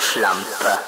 Szlampa.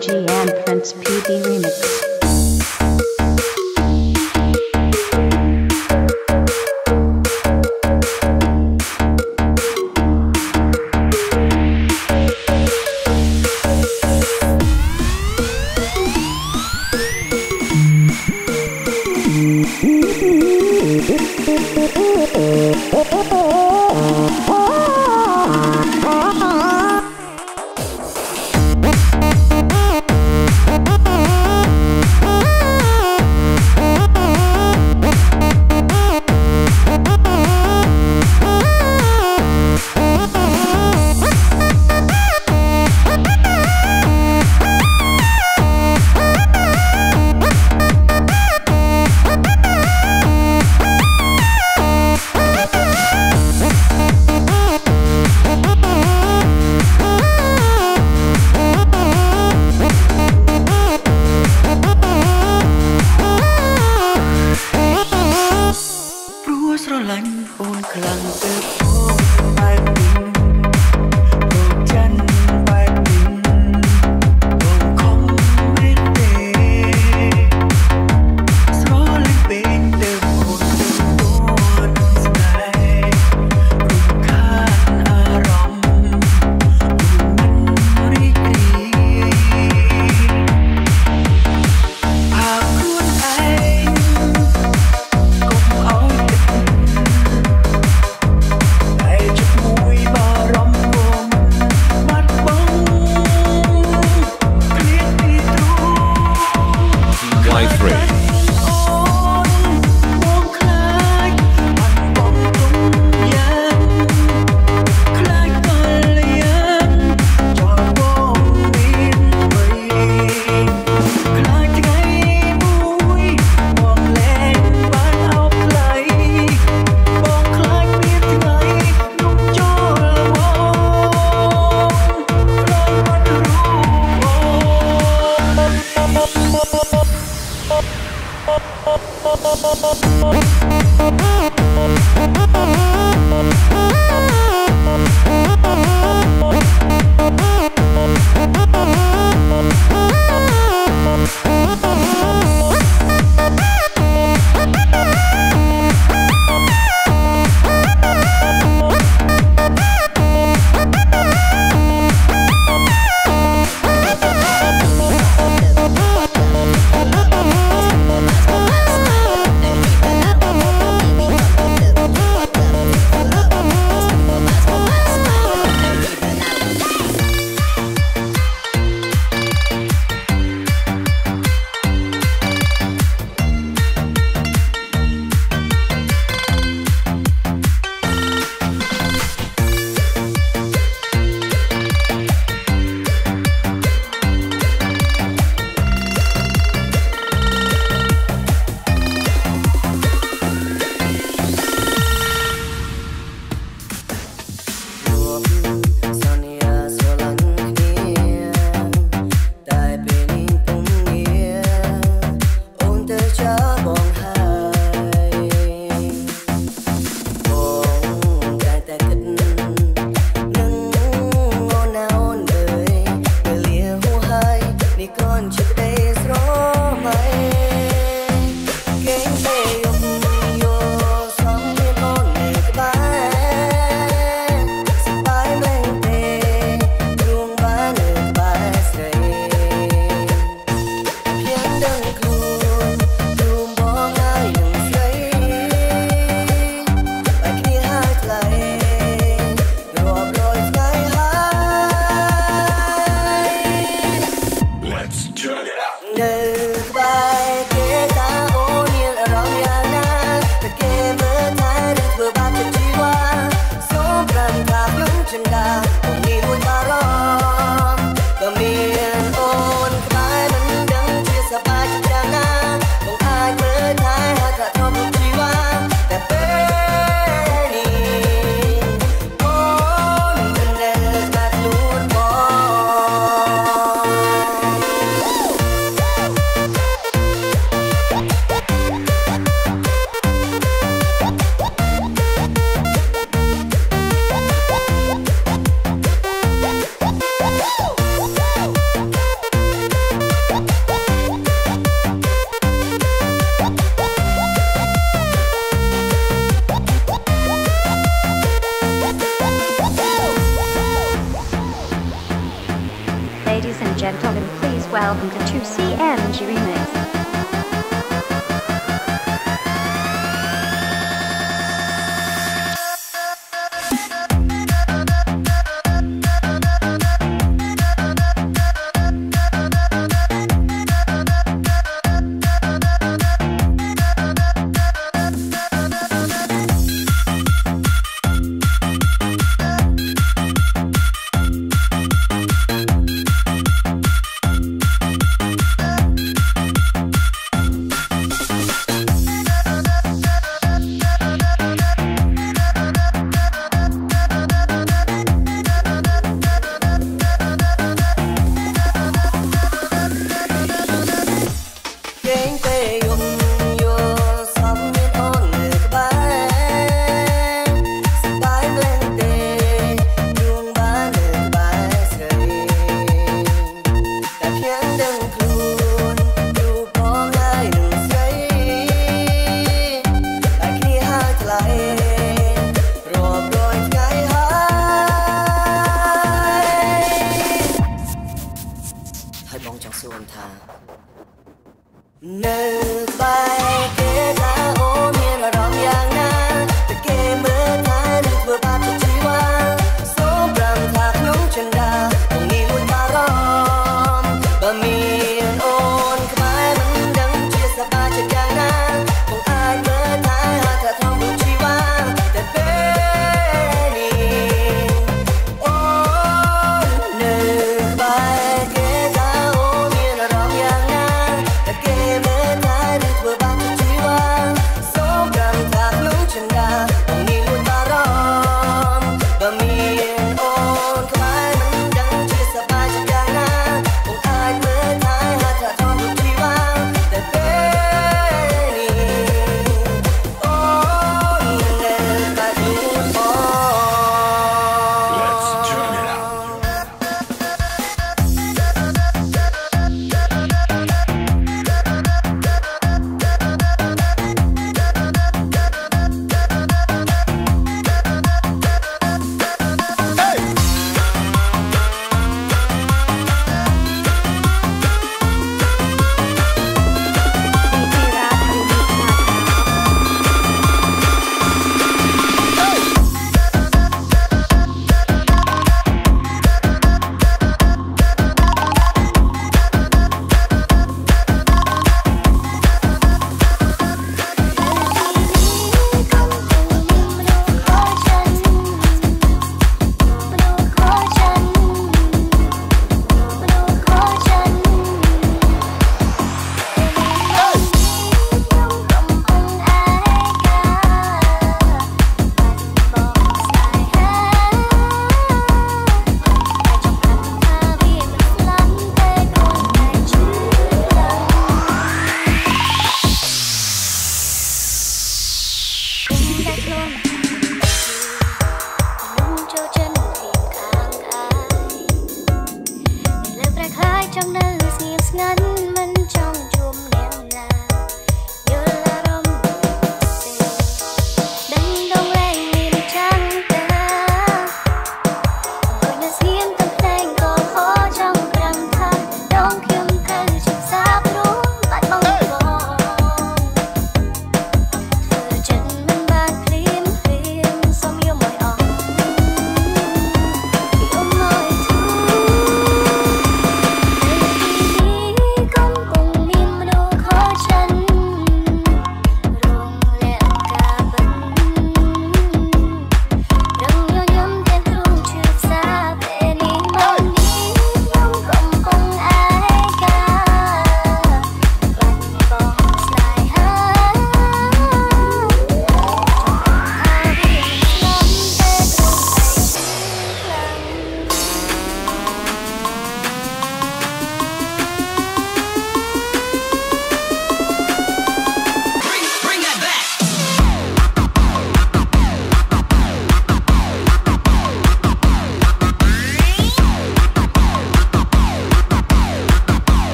CMGM Prince PD remix. Welcome to 2CMG Remix.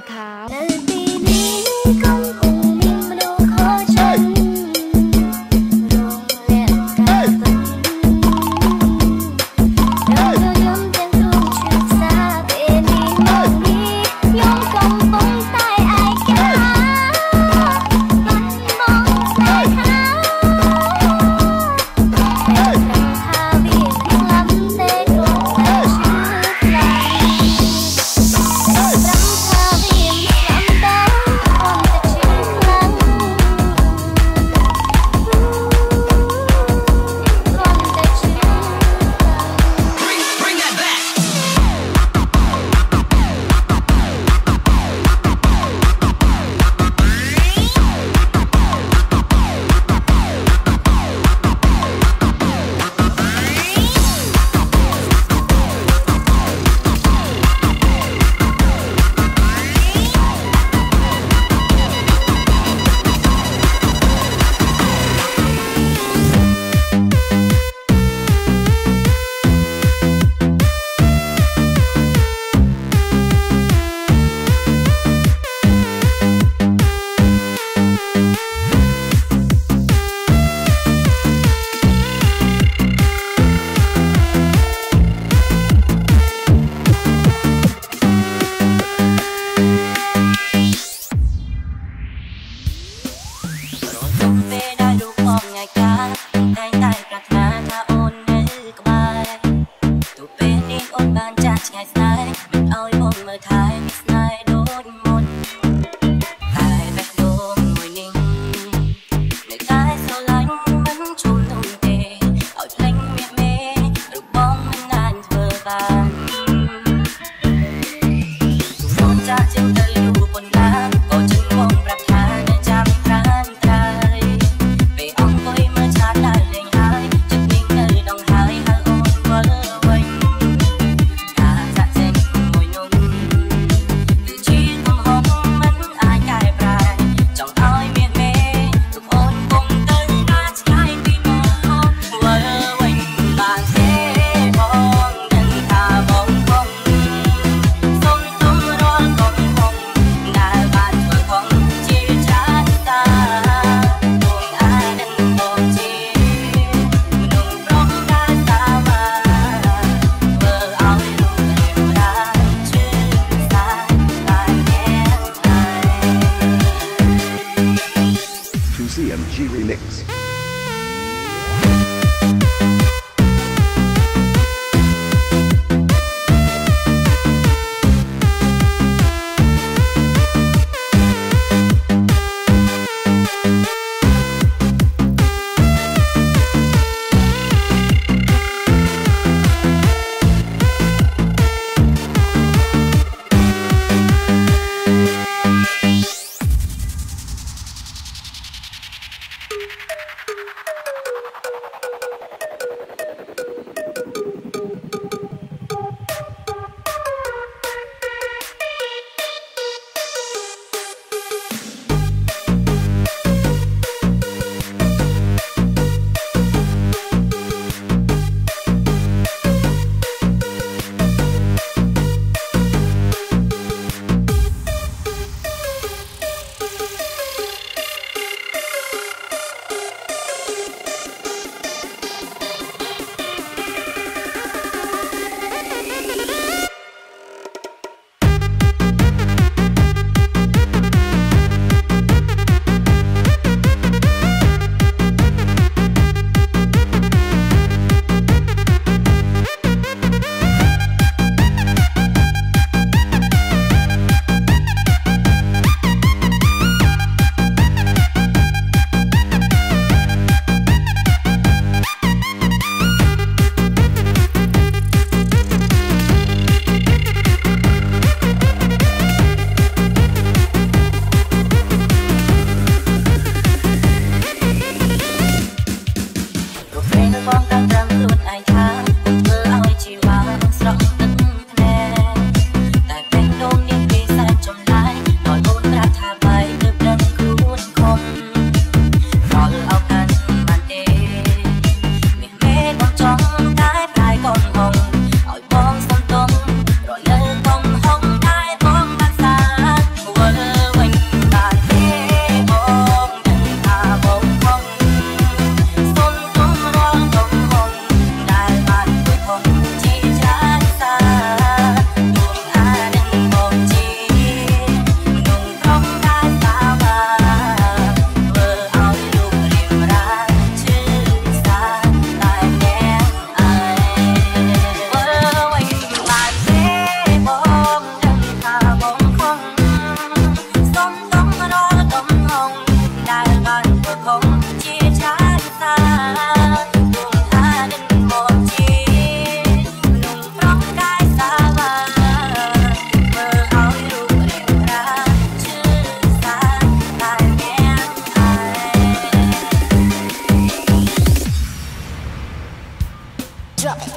มาขาว Drop it.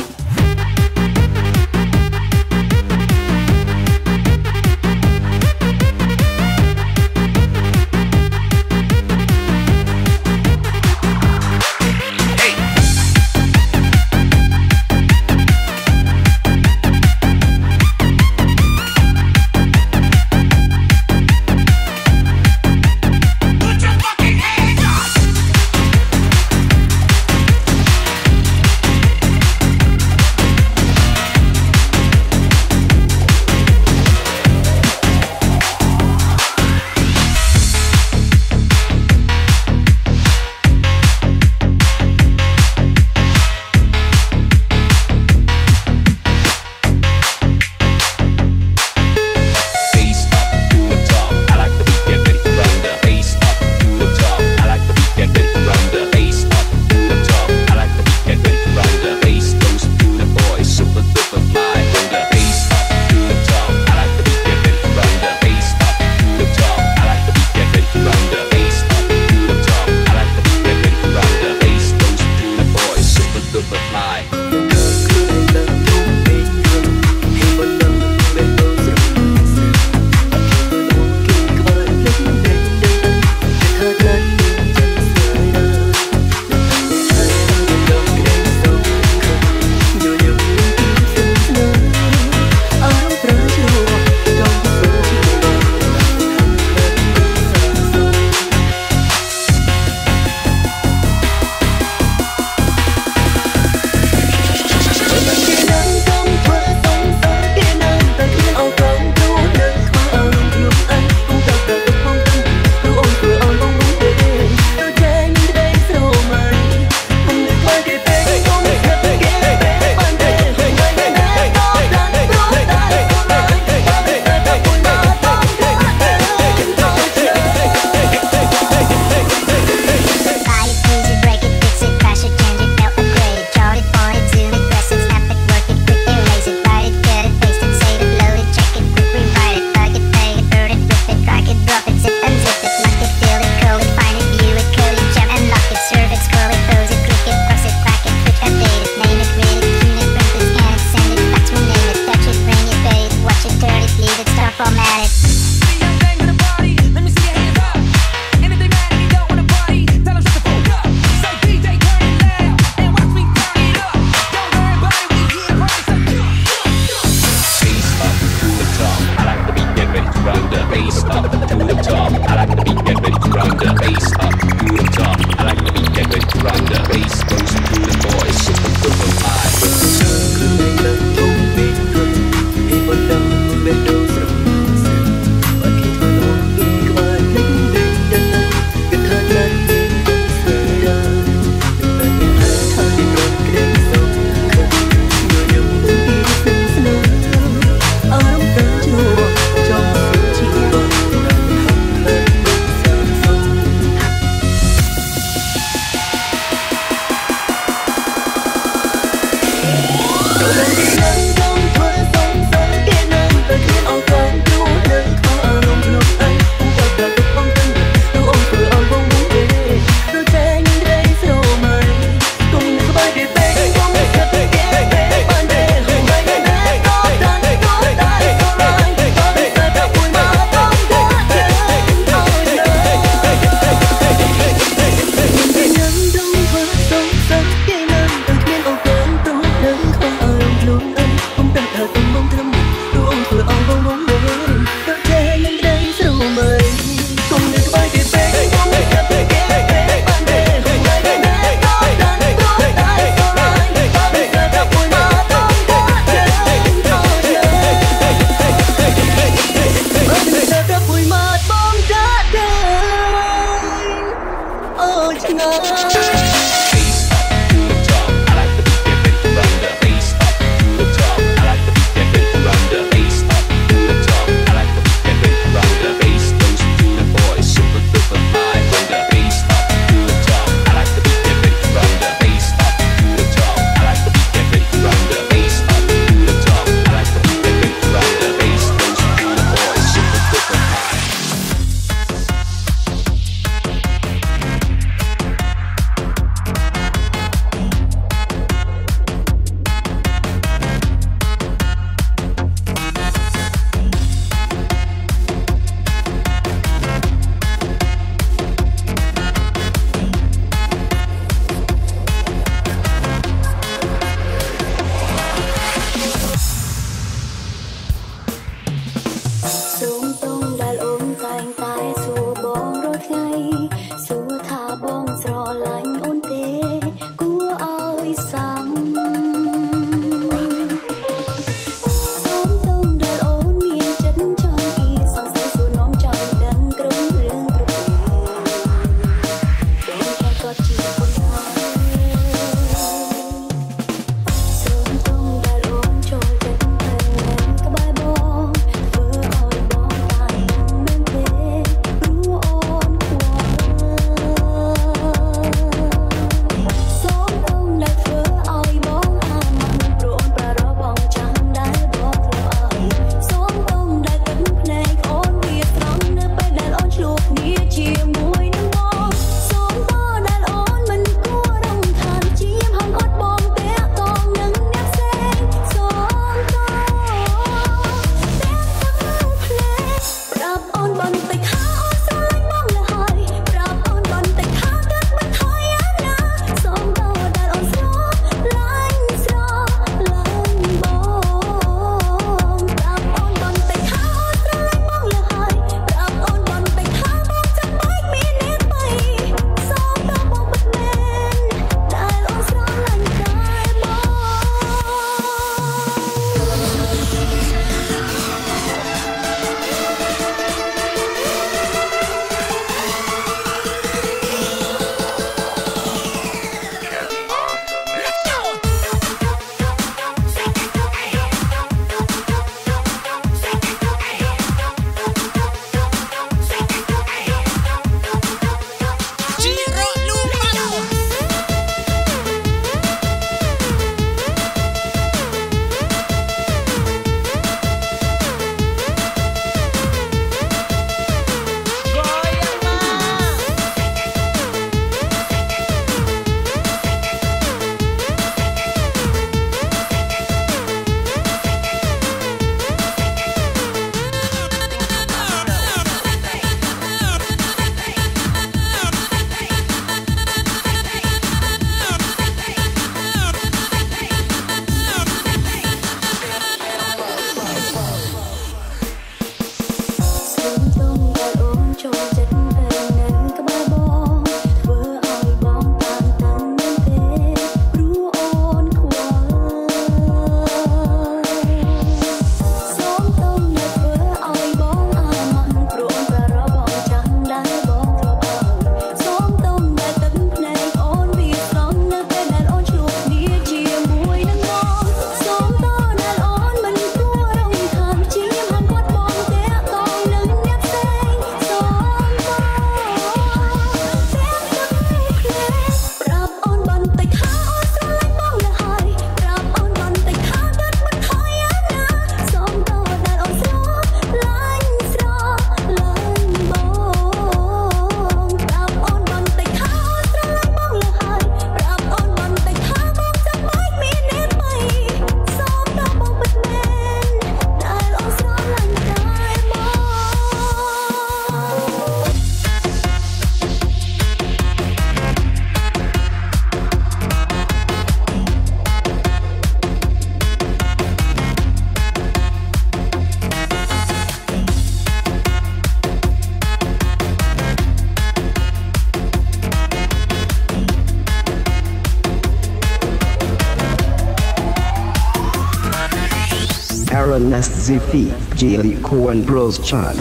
Paranaszifi, Jelikoan Broschan.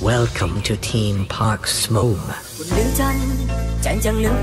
Welcome to Team Park's home. Ladies and gentlemen,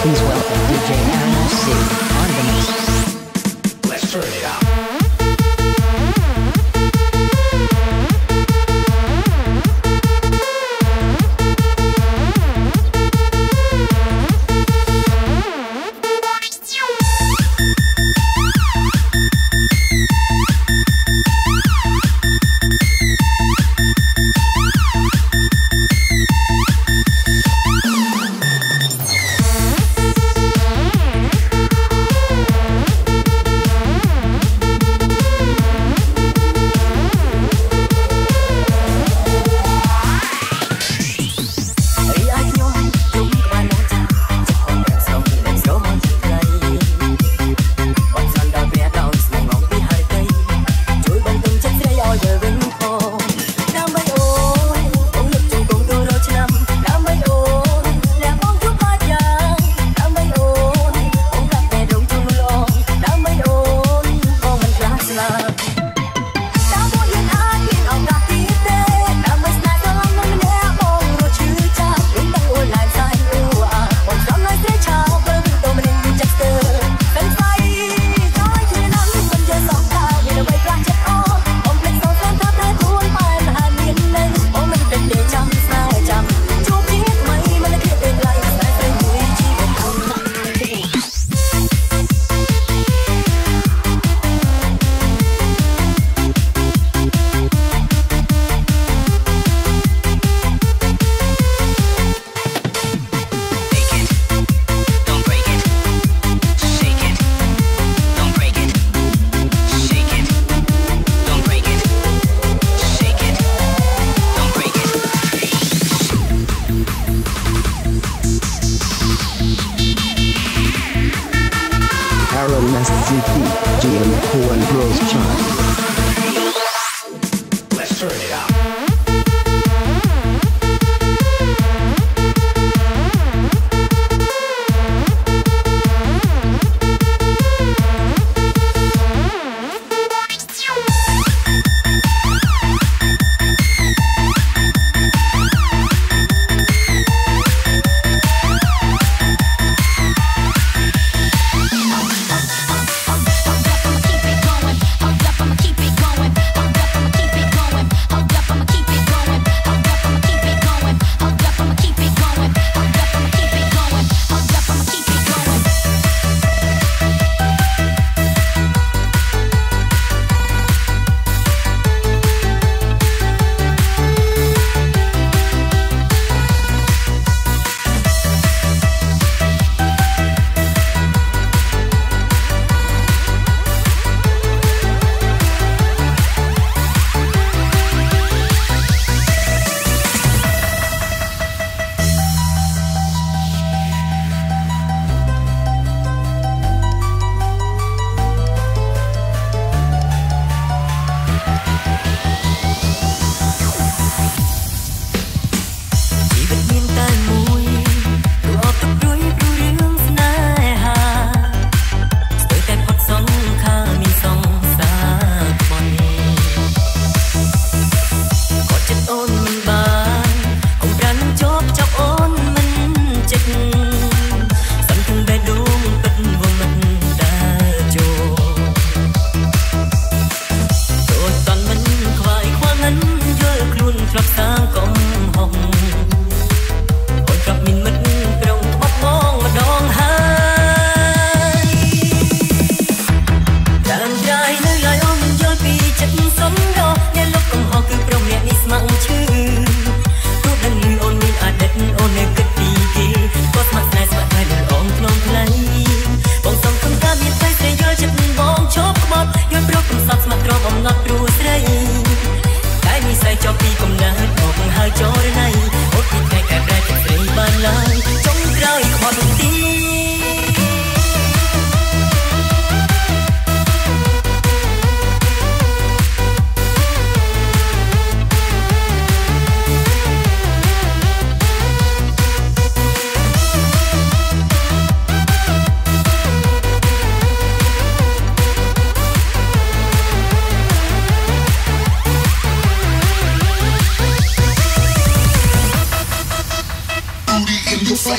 please welcome DJ Paranaszifi on the mix. Let's turn it up. Paranaszifi, Jelikoan Broschan. Let's turn it up. in your face.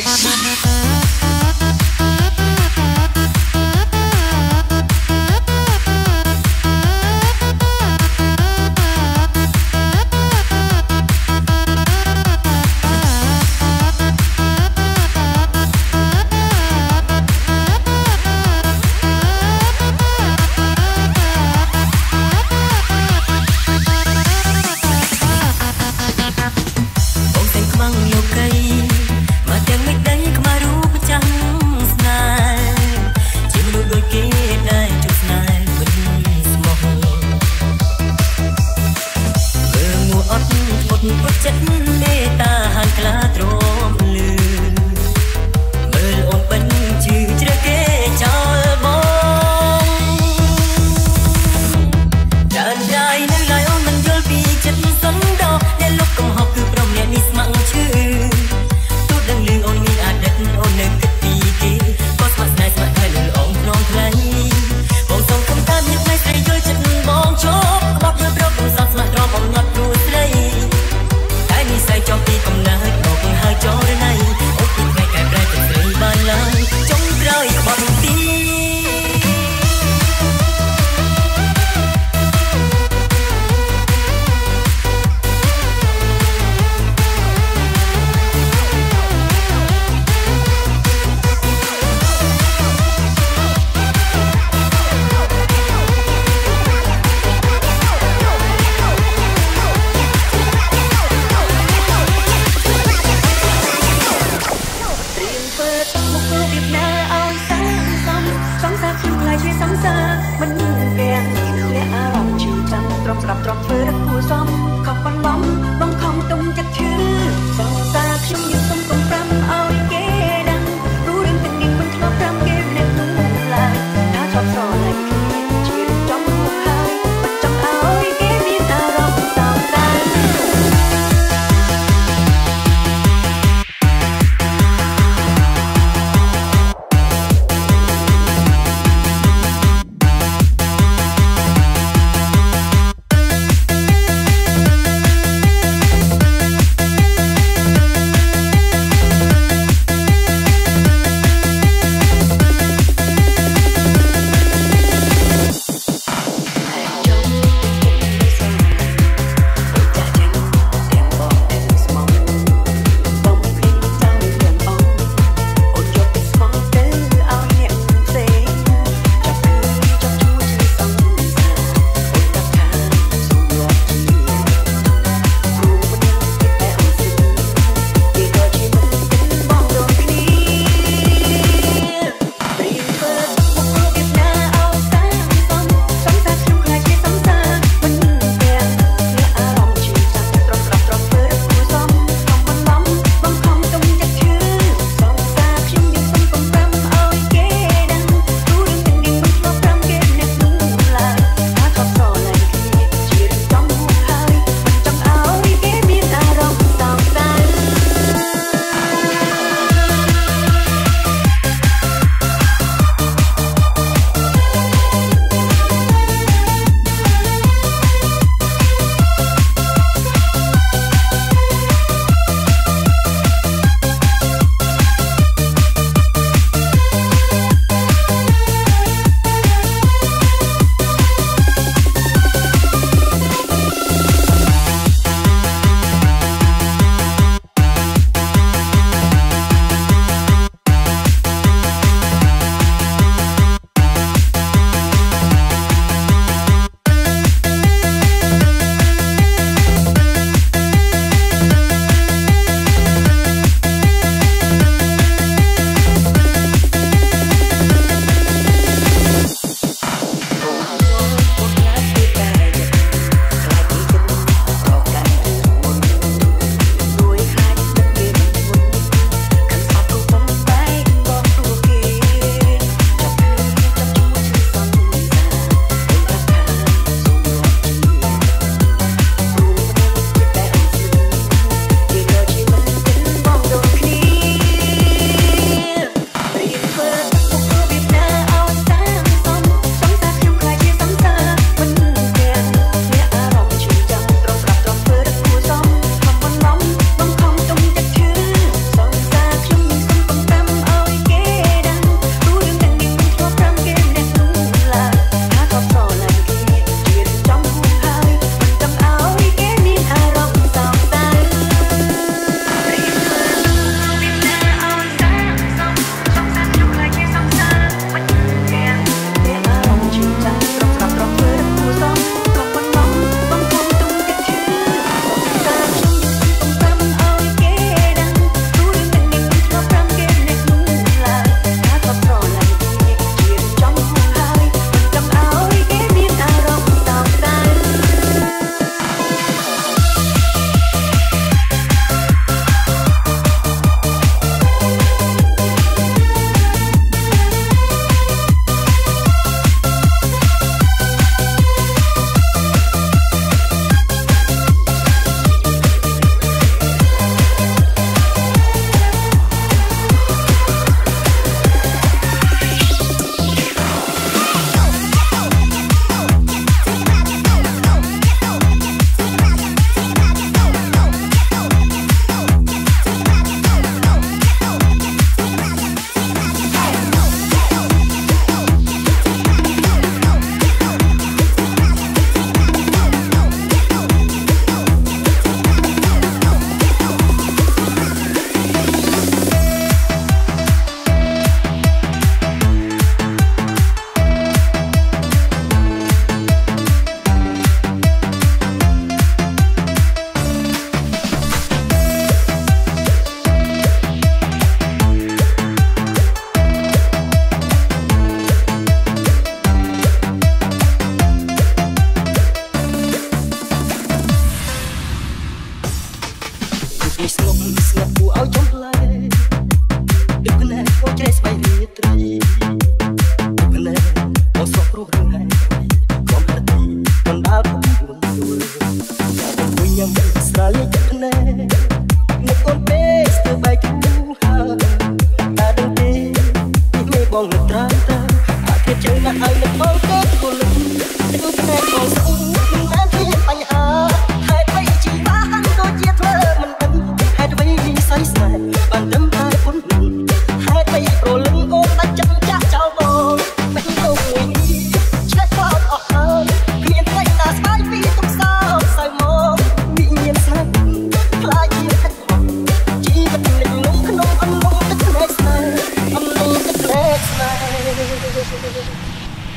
Hãy subscribe cho kênh Ghiền Mì Gõ để không bỏ lỡ những video hấp dẫn.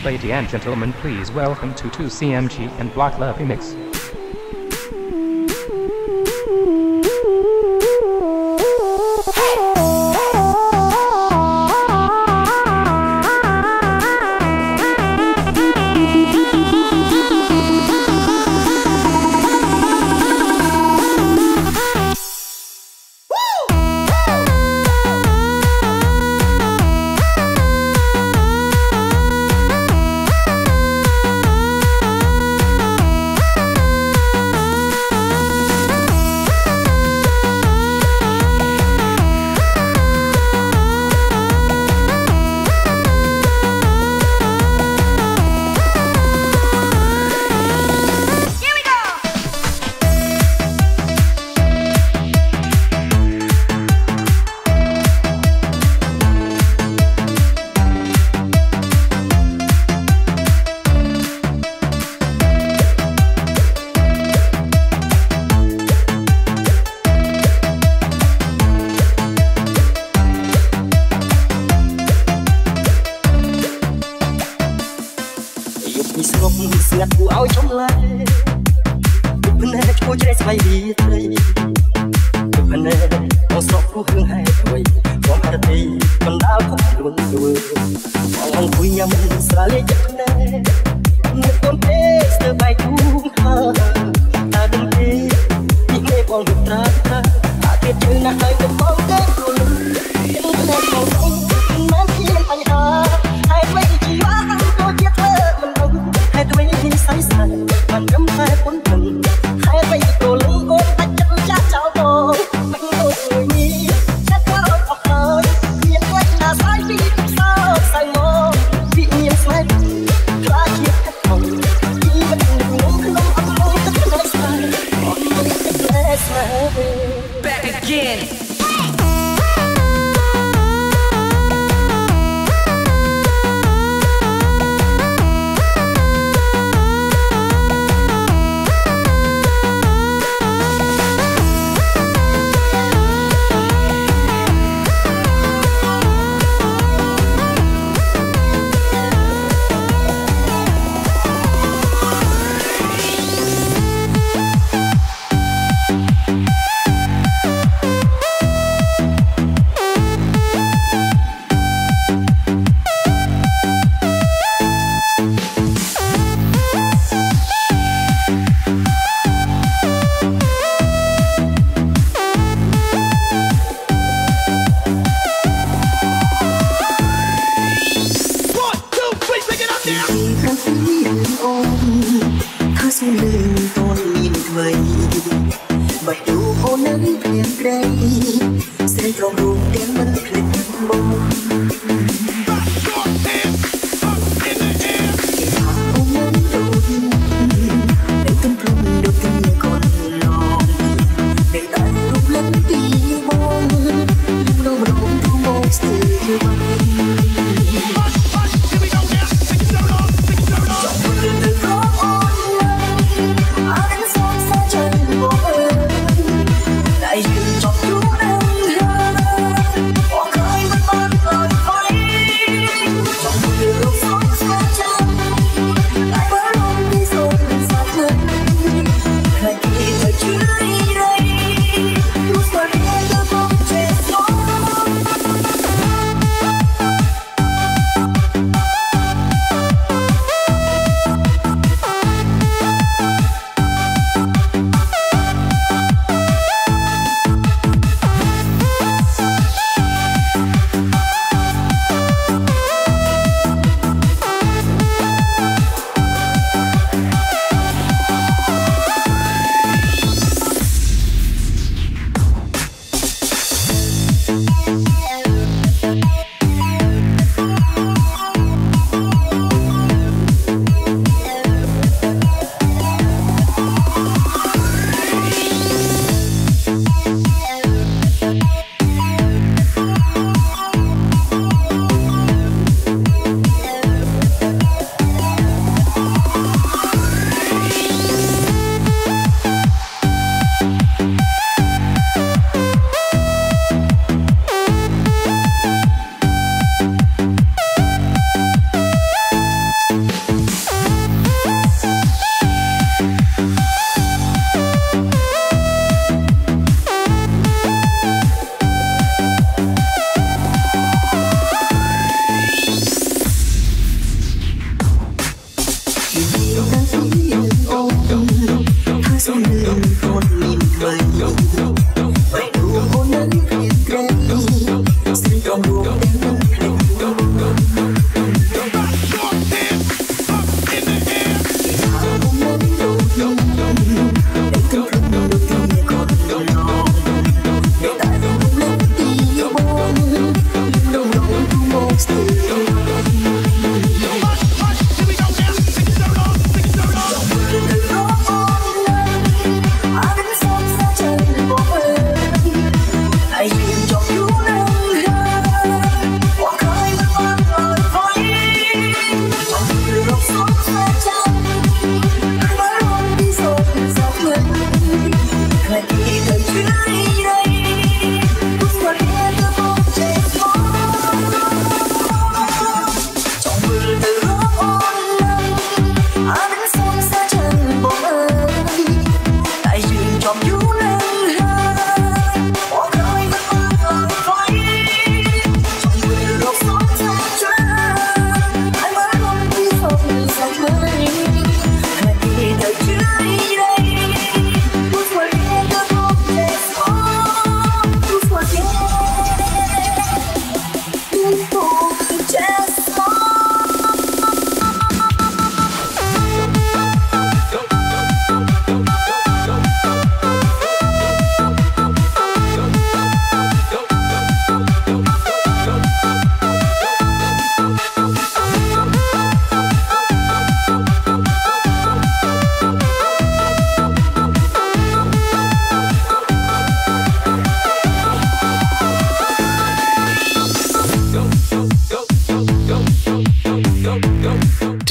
Ladies and gentlemen, please welcome to 2CMG and Block Love Remix.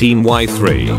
Team Y3.